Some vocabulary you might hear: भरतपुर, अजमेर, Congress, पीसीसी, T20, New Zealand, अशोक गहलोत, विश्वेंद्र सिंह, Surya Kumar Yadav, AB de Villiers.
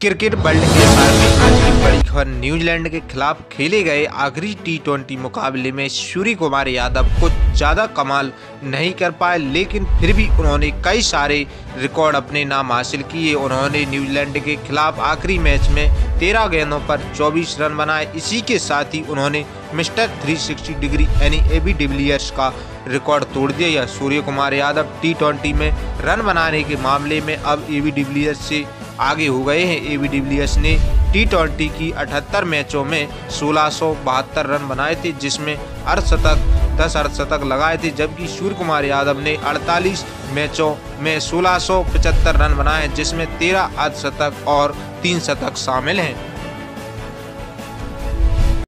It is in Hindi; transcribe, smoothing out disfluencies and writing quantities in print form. क्रिकेट वर्ल्ड के बारे में आज की बड़ी खबर। न्यूजीलैंड के खिलाफ खेले गए आखिरी T20 मुकाबले में सूर्य कुमार यादव कुछ ज़्यादा कमाल नहीं कर पाए, लेकिन फिर भी उन्होंने कई सारे रिकॉर्ड अपने नाम हासिल किए। उन्होंने न्यूजीलैंड के खिलाफ आखिरी मैच में 13 गेंदों पर 24 रन बनाए। इसी के साथ ही उन्होंने मिस्टर 360 डिग्री यानी AB de Villiers का रिकॉर्ड तोड़ दिया। या सूर्य कुमार यादव T20 में रन बनाने के मामले में अब AB de Villiers से आगे हो गए हैं। AB de Villiers ने T20 की 78 मैचों में 1672 रन बनाए थे, जिसमें दस अर्धशतक लगाए थे, जबकि सूर्य कुमार यादव ने 48 मैचों में 1675 रन बनाए, जिसमें 13 अर्धशतक और 3 शतक शामिल हैं।